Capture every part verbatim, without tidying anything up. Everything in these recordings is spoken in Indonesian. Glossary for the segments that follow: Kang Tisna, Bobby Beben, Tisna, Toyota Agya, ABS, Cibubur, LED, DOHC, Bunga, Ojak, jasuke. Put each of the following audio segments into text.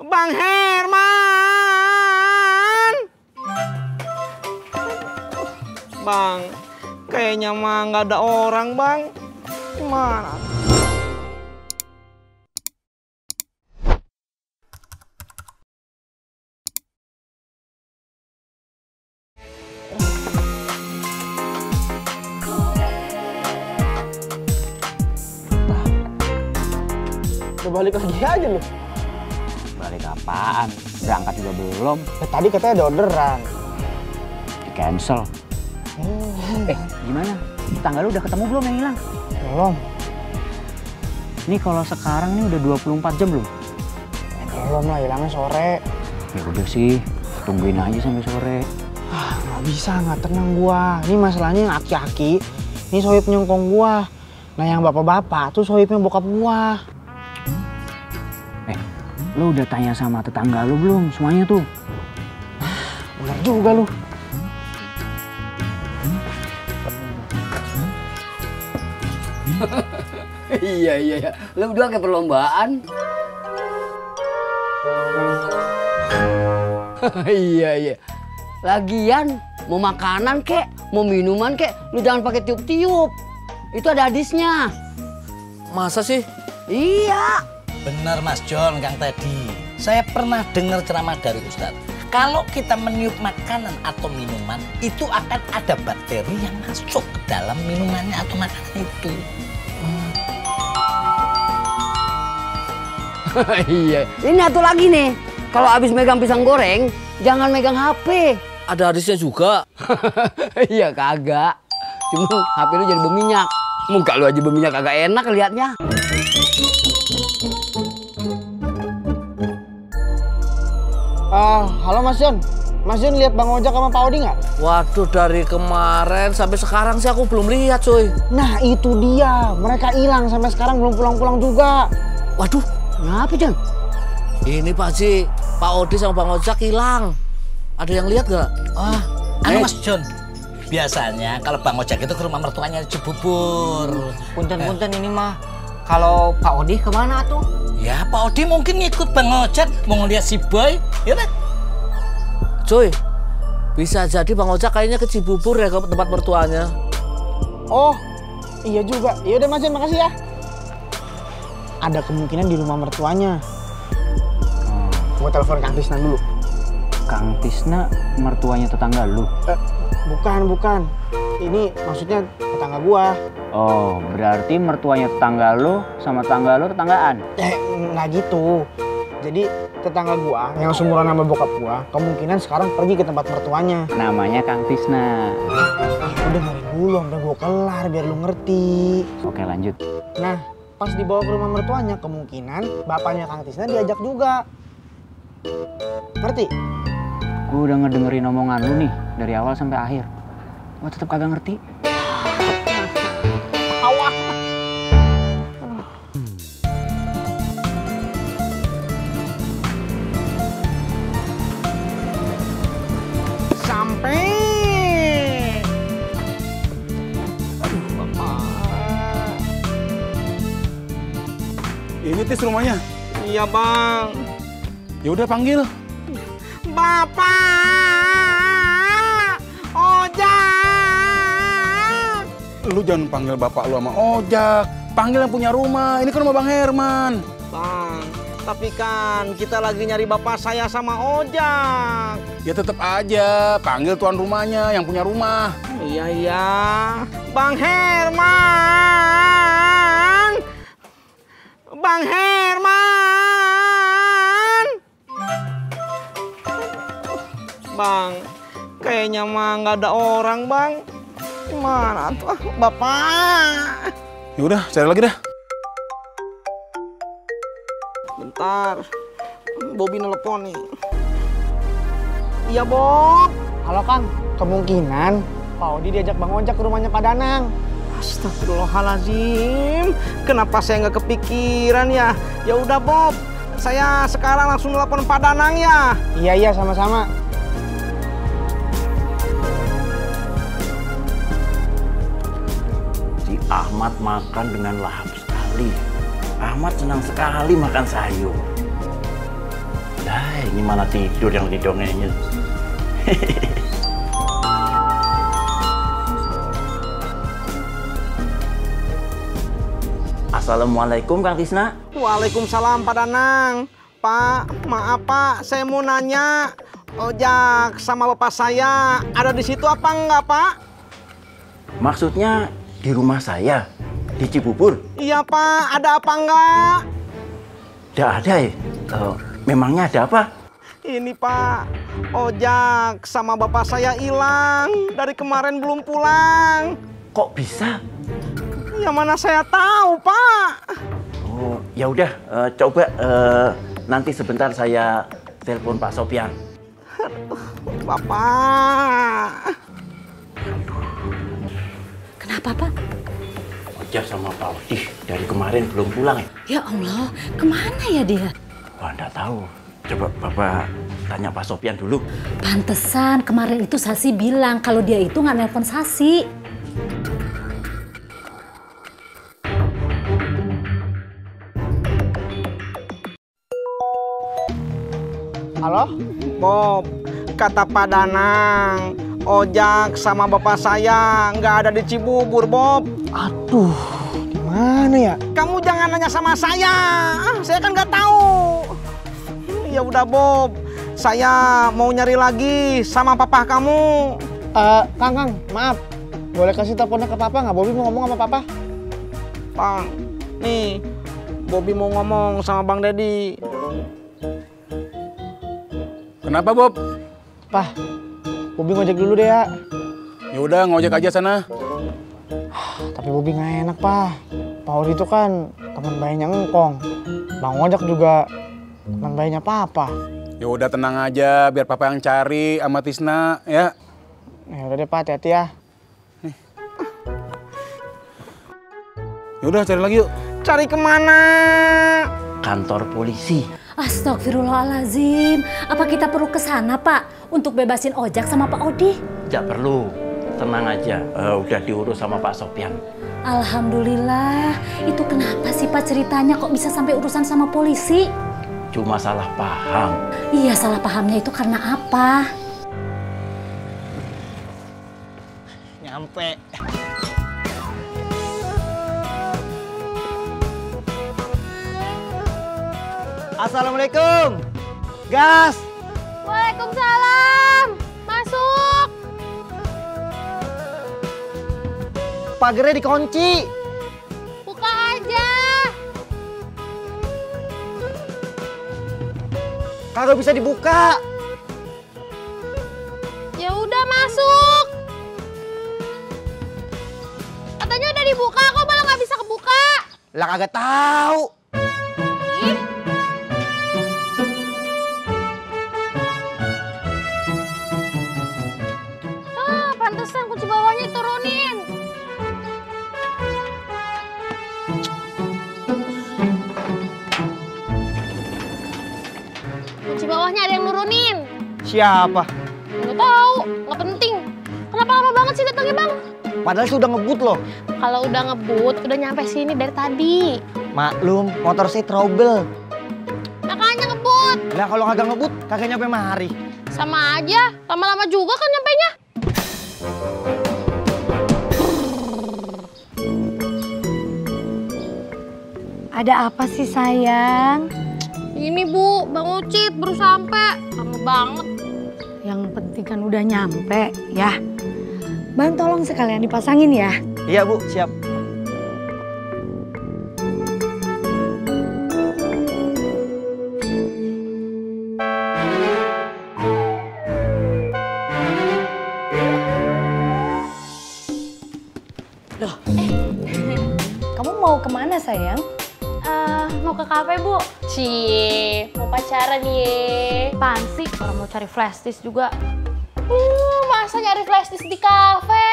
Bang Herman. Bang, kayaknya mah nggak ada orang, Bang. Gimana? Balik lagi aja lu. Balik apaan? Berangkat juga belum. Ya, tadi katanya ada orderan. Di cancel. Hmm. Eh, gimana? Tanggal lu udah ketemu belum yang hilang? Belum. Ini kalau sekarang nih udah dua puluh empat jam belum? Ya, belum lah, hilangnya sore. Ya udah sih, tungguin aja sampai sore. Ah, nggak bisa, nggak tenang gua. Ini masalahnya yang aki-aki. Ini sohib nyongkong gua. Nah yang bapak-bapak tuh sohibnya bokap gua. Lu udah tanya sama tetangga lu belum semuanya tuh? Bener juga lu. Iya iya iya, lu udah kayak perlombaan. Iya iya. Lagian mau makanan kek, mau minuman kek, lu jangan pakai tiup-tiup. Itu ada hadisnya. Masa sih? Iya. Benar Mas John, Kang tadi. Saya pernah dengar ceramah dari Ustadz. Kalau kita meniup makanan atau minuman, itu akan ada bakteri yang masuk ke dalam minumannya atau makanan itu. Hmm. Iya. Ini satu lagi nih. Kalau habis megang pisang goreng, jangan megang H P. Ada hadisnya juga. Iya kagak. Cuma H P lu jadi berminyak. Muka lu aja berminyak kagak enak liatnya. Uh, halo Mas John, Mas John lihat Bang Ojak sama Pak Odi nggak? Waduh, dari kemarin sampai sekarang sih aku belum lihat, cuy. Nah itu dia, mereka hilang sampai sekarang belum pulang-pulang juga. Waduh, kenapa John? Ini Pak Ji, Pak Odi sama Bang Ojak hilang. Ada yang lihat nggak? Ah, anu Mas John. Biasanya kalau Bang Ojak itu ke rumah mertuanya Cibubur. Punten-punten eh. Ini mah. Kalau Pak Odi kemana tuh? Ya Pak Odi mungkin ngikut Bang Ojak mau ngeliat si Boy, ya kan? Cuy, bisa jadi Bang Ojak kayaknya ke Cibubur ya ke tempat mertuanya. Oh, iya juga. Ya udah Mas John, makasih ya. Ada kemungkinan di rumah mertuanya. Hmm. Gua telepon Kang Tisna dulu. Kang Tisna mertuanya tetangga lu? Eh, bukan, bukan. Ini maksudnya tetangga gua. Oh, berarti mertuanya tetangga lo sama tetangga lo tetanggaan? Eh, nggak gitu. Jadi tetangga gua yang seumuran sama bokap gua kemungkinan sekarang pergi ke tempat mertuanya. Namanya Kang Tisna. Eh, udah hari dulu, udah gua kelar biar lu ngerti. Oke, lanjut. Nah, pas dibawa ke rumah mertuanya kemungkinan bapaknya Kang Tisna diajak juga. Ngerti? Gua udah ngedengerin omongan lu nih dari awal sampai akhir. Gua tetap kagak ngerti. Awah. Sampai. Aduh, Bapak. Ini Tis rumahnya. Iya, Bang. Ya udah panggil. Bapak. Ojak. Lu jangan panggil bapak lu sama Ojak, panggil yang punya rumah, ini kan rumah Bang Herman. Bang, tapi kan kita lagi nyari bapak saya sama Ojak. Ya tetap aja, panggil tuan rumahnya yang punya rumah. Iya, iya. Bang Herman! Bang Herman! Bang, kayaknya mah nggak ada orang, Bang. Gimana tuh, Bapak? Ya udah, cari lagi dah. Bentar, Bobby nelpon nih. Iya, Bob. Halo, Kang. Kemungkinan Pak Odi diajak Bang Ojak ke rumahnya Pak Danang. Astagfirullahalazim. Kenapa saya nggak kepikiran ya? Ya udah, Bob. Saya sekarang langsung nelpon Pak Danang ya. Iya, iya, sama-sama. Ahmad makan dengan lahap sekali. Ahmad senang sekali makan sayur. Hai, ini malah tidur yang didongengin. Assalamualaikum Kang Tisna. Waalaikumsalam Pak Danang. Pak, maaf Pak, saya mau nanya ojak sama bapak saya ada di situ apa enggak Pak? Maksudnya di rumah saya di Cibubur? Iya Pak, ada apa enggak? Tidak ada ya. Uh, memangnya ada apa? Ini Pak, ojak sama bapak saya hilang, dari kemarin belum pulang. Kok bisa? Ya mana saya tahu Pak. Oh ya udah, uh, coba uh, nanti sebentar saya telepon Pak Sopyan. Bapak. Kenapa Pak? Ojak sama Pak Odi dari kemarin belum pulang ya? Ya Allah, kemana ya dia? Wah nggak tahu. Coba Bapak tanya Pak Sopyan dulu. Pantesan kemarin itu Sasi bilang kalau dia itu nggak nelpon Sasi. Halo, Bob. Kata Pak Danang, ojak sama bapak saya nggak ada di Cibubur, Bob. Aduh, gimana ya? Kamu jangan nanya sama saya. Ah, saya kan nggak tahu. Ya udah, Bob. Saya mau nyari lagi sama papa kamu. Uh, Kang, Kang, maaf. Boleh kasih teleponnya ke papa nggak? Bobby mau ngomong sama papa. Bang, nih, Bobby mau ngomong sama Bang Deddy. Kenapa Bob? Pak, Bobby ngojek dulu deh ya. Ya udah ngojek aja sana. Tapi Bobby nggak enak Pak. Pak Odi itu kan teman bayinya Ngkong. Bang Ojak juga teman bayinya Papa. Ya udah tenang aja, biar Papa yang cari sama Tisna ya. Ya udah deh Pak, hati-hati ya. Nih. Ya udah cari lagi yuk. Cari kemana? Kantor polisi. Astagfirullahalazim. Apa kita perlu ke sana, Pak, untuk bebasin ojak sama Pak Odi? Tidak perlu. Tenang aja. Uh, udah diurus sama Pak Sopyan. Alhamdulillah. Itu kenapa sih, Pak, ceritanya kok bisa sampai urusan sama polisi? Cuma salah paham. Iya, salah pahamnya itu karena apa? Nyampe. Assalamualaikum, gas. Waalaikumsalam, masuk. Pagernya dikunci. Buka aja. Kagak bisa dibuka. Ya udah masuk. Katanya udah dibuka, kok malah nggak bisa kebuka? Lah kagak tahu. Bawahnya ada yang nurunin. Siapa? Nggak tahu, nggak penting. Kenapa lama banget sih datangnya Bang? Padahal sih udah ngebut loh. Kalau udah ngebut, udah nyampe sini dari tadi. Maklum, motor saya trouble. Makanya ngebut. Nah kalau kagak ngebut, kagak nyampe mahari. Sama aja, lama-lama juga kan nyampenya. Ada apa sih sayang? Ini Bu, Bang Ucit baru sampai, lama banget. Yang penting kan udah nyampe, ya. Bang, tolong sekalian dipasangin ya. Iya Bu, siap. Loh, eh. Kamu mau kemana sayang? Uh, mau ke kafe Bu. Cie, mau pacaran ye. Pansik, orang mau cari flash disk juga. Uh, masa nyari flash disk di kafe?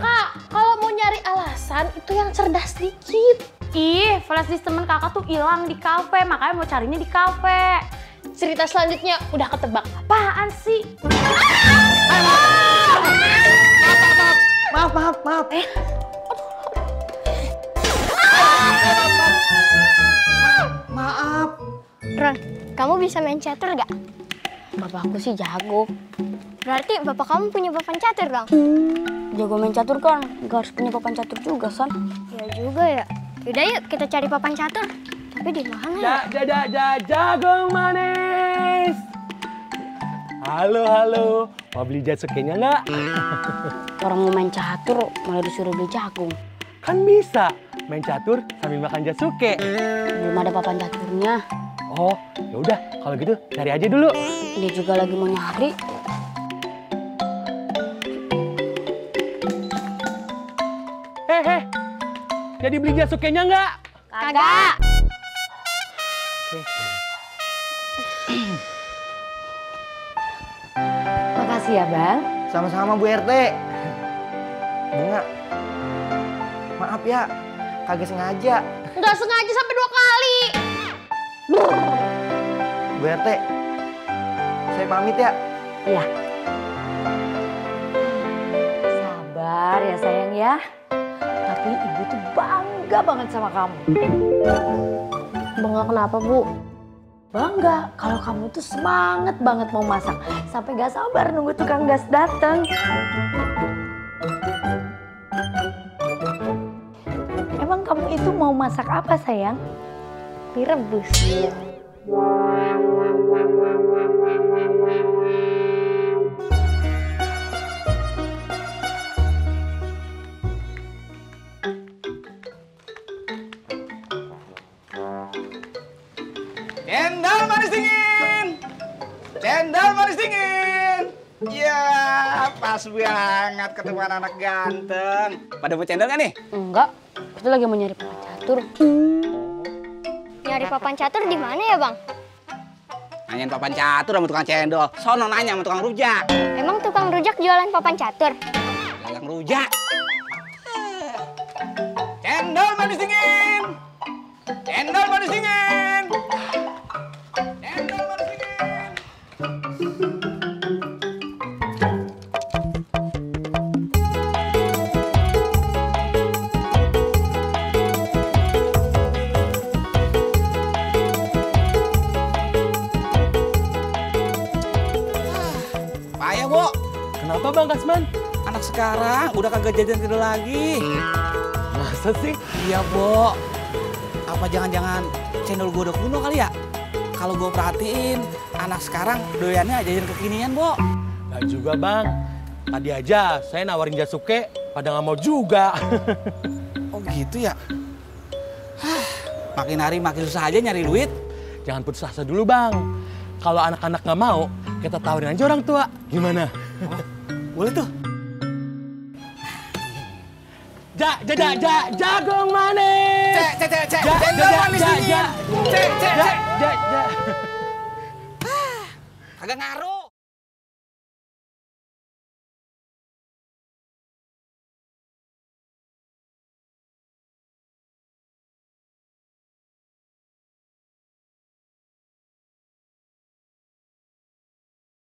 Kak, kalau mau nyari alasan itu yang cerdas dikit. Ih, flash disk temen kakak tuh hilang di kafe, makanya mau carinya di kafe. Cerita selanjutnya udah ketebak. Apaan sih? Maaf, maaf, maaf. Eh. Maaf, Ron, kamu bisa main catur gak? Bapakku sih jago. Berarti bapak kamu punya papan catur dong? Jago main catur kan, gak harus punya papan catur juga, Son. Ya juga ya. Yaudah yuk kita cari papan catur. Tapi di mana ya? Ja, ja, ja, jagung manis. Halo, halo. Mau beli jasukennya nggak? Orang mau main catur malah disuruh beli jagung. Kan bisa main catur sambil makan jasuke. Belum ada papan caturnya. Oh, ya udah kalau gitu cari aja dulu. Dia juga lagi mau nyari. Heh, heh. Jadi beli jasukenya nggak? Kagak. Makasih ya, Bang. Sama-sama, Bu R T. Bunga, maaf ya, kagak sengaja. Nggak sengaja sampai dua kali. Bu R T, saya pamit ya. Iya. Sabar ya sayang ya. Tapi ibu tuh bangga banget sama kamu. Bangga kenapa, Bu? Bangga kalau kamu tuh semangat banget mau masak sampai gak sabar nunggu tukang gas datang. Emang kamu itu mau masak apa, sayang? Mie rebus. Cendol manis dingin, cendol manis dingin. Ya, pas banget ketemu anak ganteng. Pada mau cendol nggak nih? Enggak, kita lagi mau nyari papan catur. Nyari papan catur di mana ya, Bang? Nanyain papan catur sama tukang cendol. Sono nanya sama tukang rujak. Emang tukang rujak jualan papan catur? Tukang rujak. Cendol manis dingin, cendol manis dingin. Kenapa Bang Kasman? Anak sekarang udah kagak jajan tidur lagi. Masa sih? Iya, Bo. Apa jangan-jangan cendol gue udah kuno kali ya? Kalau gue perhatiin, anak sekarang doyannya jajan kekinian, Bo. Gak juga, Bang. Tadi aja saya nawarin jasuke, pada gak mau juga. Oh gitu ya? Hah, makin hari makin susah aja nyari duit. Jangan putus asa dulu, Bang. Kalau anak-anak gak mau, kita tawarin aja orang tua. Gimana? Oh. Boleh tuh. Ja, ja, ja, ja, jagung manis. Cek, cek, cek, cek. Cendol manis dingin. Cek, cek, cek. Ja, ja, ja. Agak ngaruh.